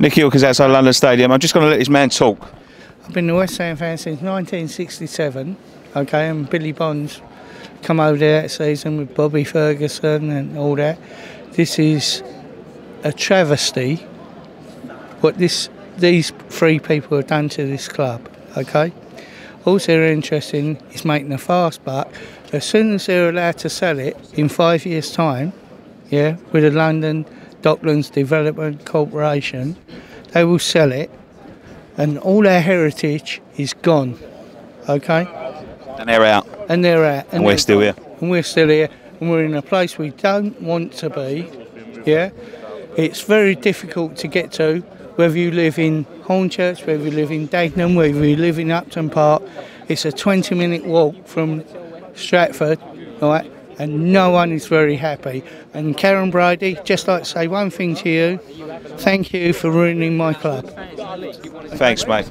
Nicky York is outside London Stadium. I'm just going to let this man talk. I've been a West Ham fan since 1967. Okay, and Billy Bond's come over there that season with Bobby Ferguson and all that. This is a travesty, what these three people have done to this club. Okay. All they're interested in is making a fast buck. As soon as they're allowed to sell it in 5 years' time, yeah, with the London Docklands Development Corporation, they will sell it, and all their heritage is gone. Okay. And they're out. And they're out. And we're still here. And we're still here, and we're in a place we don't want to be. Yeah. It's very difficult to get to. Whether you live in Hornchurch, whether you live in Dagenham, whether you live in Upton Park, it's a 20-minute walk from Stratford, right? And no one is very happy. And Karen Brady, just like to say one thing to you, thank you for ruining my club. Thanks, mate.